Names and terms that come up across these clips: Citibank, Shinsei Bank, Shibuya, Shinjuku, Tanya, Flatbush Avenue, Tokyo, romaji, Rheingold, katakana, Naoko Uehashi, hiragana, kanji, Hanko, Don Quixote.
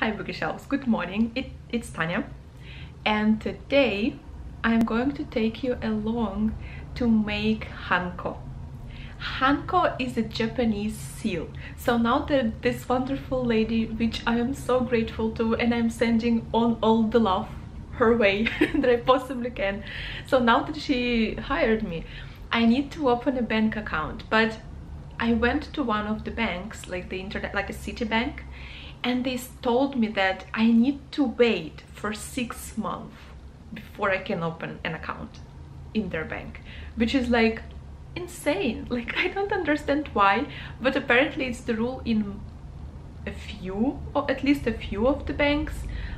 Hi bookshelves, good morning, it's Tanya, and today I'm going to take you along to make Hanko. Hanko is a Japanese seal. So now that this wonderful lady, which I am so grateful to, and I'm sending on all the love her way that I possibly can, so now that she hired me, I need to open a bank account. But I went to one of the banks, like a Citibank, and they told me that I need to wait for 6 months before I can open an account in their bank, which is like insane. Like, I don't understand why, but apparently it's the rule in a few, or at least a few of the banks,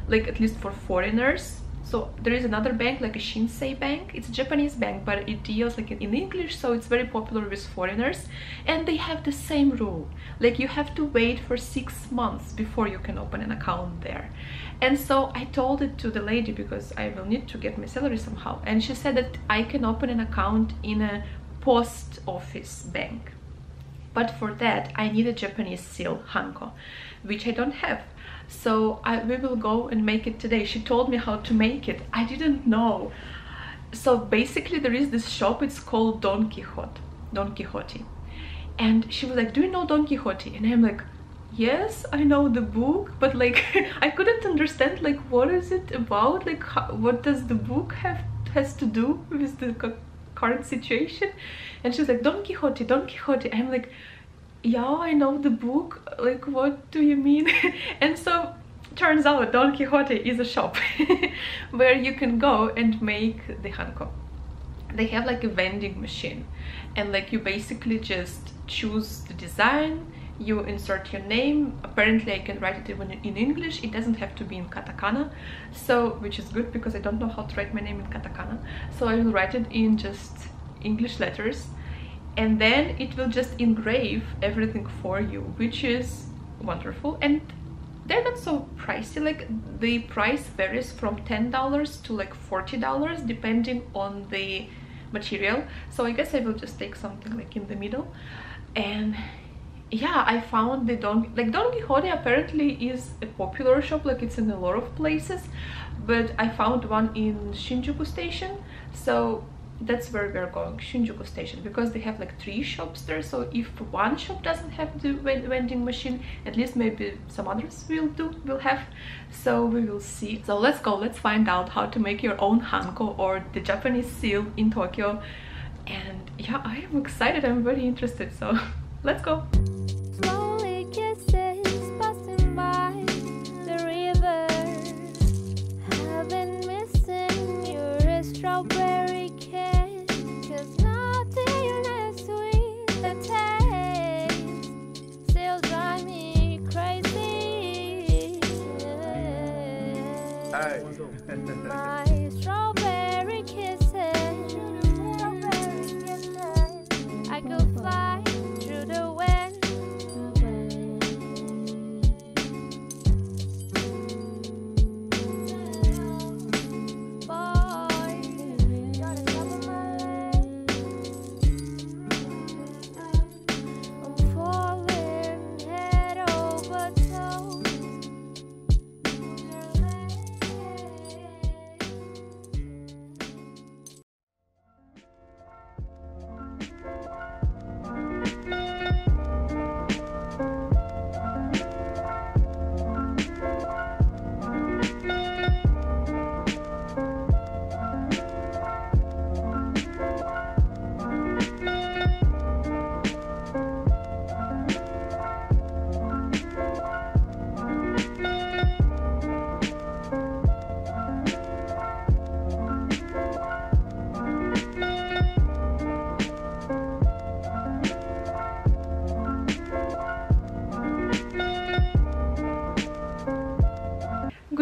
like at least for foreigners. So there is another bank, like a Shinsei Bank. It's a Japanese bank, but it deals like in English, so it's very popular with foreigners, and they have the same rule. Like, you have to wait for 6 months before you can open an account there. And so I told it to the lady, because I will need to get my salary somehow, and she said that I can open an account in a post office bank, but for that I need a Japanese seal, Hanko, which I don't have. So we will go and make it today. She told me how to make it. I didn't know. So basically there is this shop, it's called Don Quixote, and she was like, do you know Don Quixote? And I'm like, yes, I know the book, but like I couldn't understand, like, what is it about, like what does the book has to do with the current situation? And she's like, Don Quixote. I'm like, yeah, I know the book, like what do you mean? And so turns out Don Quixote is a shop where you can go and make the Hanko. They have like a vending machine, and like you basically just choose the design, you insert your name. Apparently I can write it even in English, it doesn't have to be in katakana, so which is good because I don't know how to write my name in katakana, so I will write it in just English letters. And then it will just engrave everything for you, which is wonderful. And they're not so pricey, like the price varies from $10 to like $40 depending on the material. So I guess I will just take something like in the middle. And yeah, I found the Don Quixote apparently is a popular shop, like it's in a lot of places, but I found one in Shinjuku station, so that's where we're going, Shinjuku station, because they have like 3 shops there. So if one shop doesn't have the vending machine, at least maybe some others will have, so we will see. So let's go, let's find out how to make your own Hanko, or the Japanese seal, in Tokyo. And yeah, I am excited, I'm very interested, so let's go. My strawberry kisses, I could fly through the wind. Boy, you're the government. I'm falling head over toe.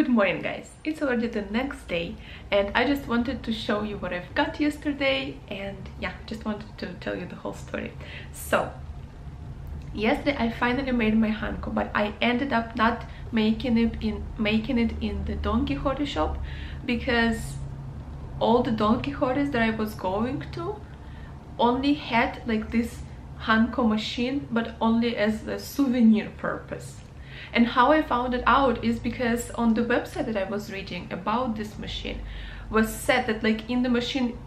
Morning guys, it's already the next day, and I just wanted to show you what I've got yesterday, and yeah, just wanted to tell you the whole story. So yesterday I finally made my Hanko, but I ended up not making it in the Don Quixote shop, because all the Don Quixotes that I was going to only had like this Hanko machine, but only as a souvenir purpose. And how I found it out is because on the website that I was reading about this machine was said that, like, in the machine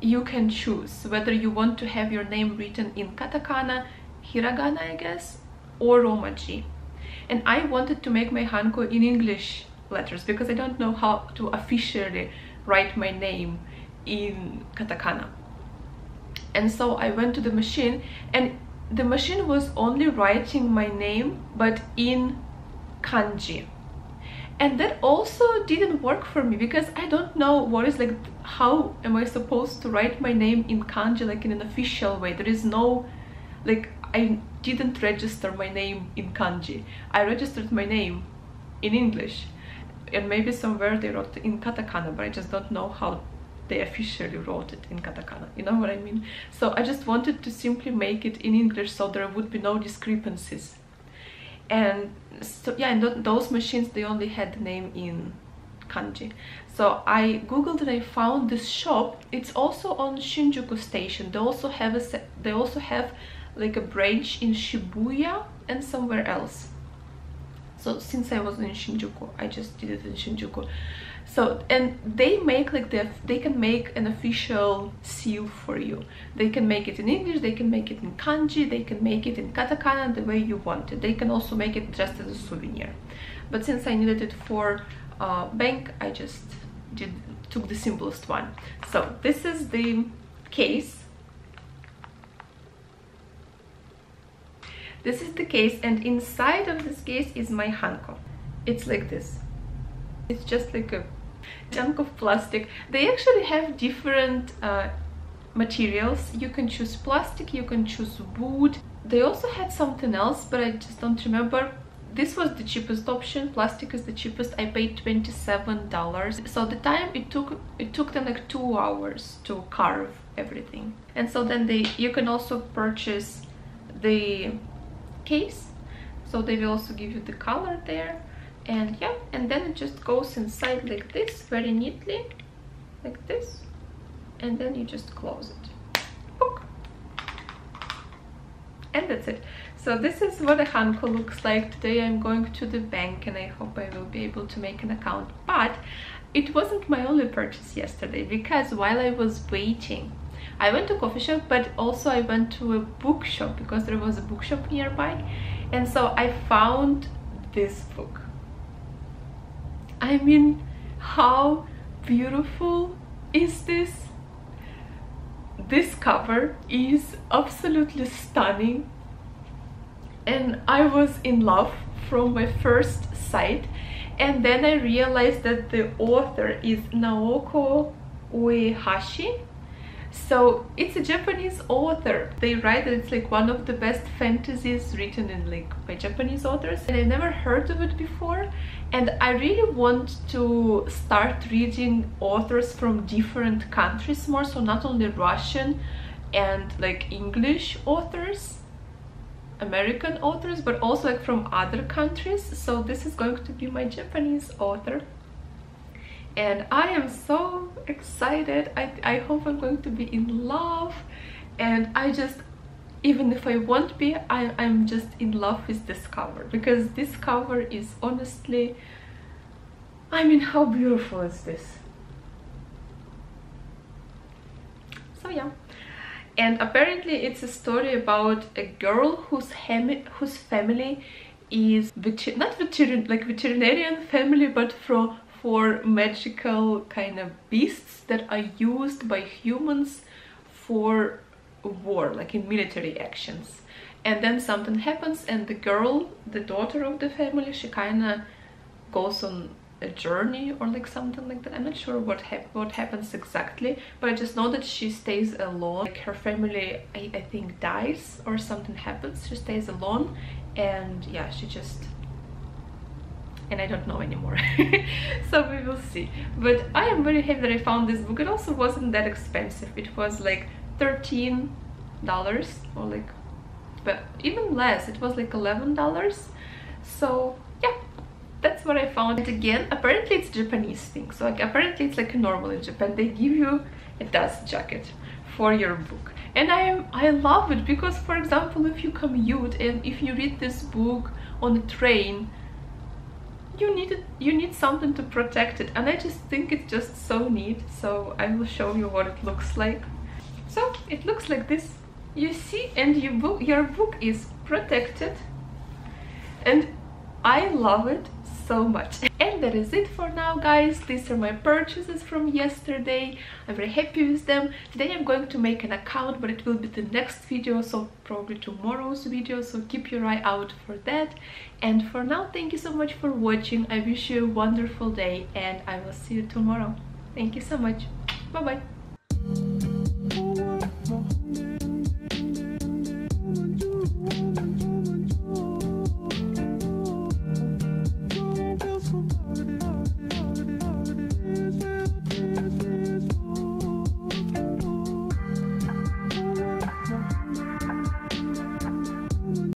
you can choose whether you want to have your name written in katakana, hiragana, I guess, or romaji. And I wanted to make my Hanko in English letters because I don't know how to officially write my name in katakana. And so I went to the machine, and the machine was only writing my name but in kanji. And that also didn't work for me because I don't know what is, like, how am I supposed to write my name in kanji, like, in an official way? There is no, like, I didn't register my name in kanji. I registered my name in English, and maybe somewhere they wrote in katakana, but I just don't know how they officially wrote it in katakana, you know what I mean? So I just wanted to simply make it in English so there would be no discrepancies. And so yeah, and those machines, they only had the name in kanji. So I googled and I found this shop. It's also on Shinjuku station. They also have they also have like a branch in Shibuya and somewhere else. So since I was in Shinjuku, I just did it in Shinjuku. So, and they make, like, they can make an official seal for you. They can make it in English, they can make it in kanji, they can make it in katakana the way you want it. They can also make it just as a souvenir. But since I needed it for bank, I just took the simplest one. So this is the case. This is the case, and inside of this case is my Hanko. It's like this. It's just like a chunk of plastic. They actually have different materials. You can choose plastic, you can choose wood. They also had something else, but I just don't remember. This was the cheapest option. Plastic is the cheapest. I paid $27. So the time it took them like 2 hours to carve everything. And so then you can also purchase the case, so they will also give you the color there. And yeah, and then it just goes inside like this, very neatly, like this, and then you just close it. Book. And that's it. So this is what a Hanko looks like. Today I'm going to the bank and I hope I will be able to make an account. But it wasn't my only purchase yesterday, because while I was waiting, I went to a coffee shop, but also I went to a bookshop because there was a bookshop nearby. And so I found this book. I mean, how beautiful is this? This cover is absolutely stunning. And I was in love from my first sight. And then I realized that the author is Naoko Uehashi. So it's a Japanese author. They write that it's like one of the best fantasies written in, like, by Japanese authors, and I've never heard of it before. And I really want to start reading authors from different countries more, so not only Russian and, like, English authors, American authors, but also, like, from other countries. So this is going to be my Japanese author. And I am so excited. I hope I'm going to be in love. And I just, even if I won't be, I'm just in love with this cover, because this cover is honestly, I mean, how beautiful is this? So yeah. And apparently it's a story about a girl whose family is not veterinarian family, but for magical kind of beasts that are used by humans for war, like in military actions. And then something happens, and the girl, the daughter of the family, she kind of goes on a journey or like something like that. I'm not sure what happens exactly, but I just know that she stays alone. Like, her family, I think, dies or something happens. She stays alone, and yeah, she just... and I don't know anymore. So we will see. But I am very happy that I found this book. It also wasn't that expensive. It was like $13 or like, but even less. It was like $11. So yeah, that's what I found. And again, apparently it's a Japanese thing. So, like, apparently it's like normal in Japan. They give you a dust jacket for your book. And I love it because, for example, if you commute and if you read this book on a train, you need something to protect it, and I just think it's just so neat. So I will show you what it looks like. So it looks like this, you see, and your book is protected, and I love it so much. And that is it for now, guys. These are my purchases from yesterday. I'm very happy with them. Today I'm going to make an account, but it will be the next video, so probably tomorrow's video, so keep your eye out for that. And for now, thank you so much for watching. I wish you a wonderful day, and I will see you tomorrow. Thank you so much. Bye bye.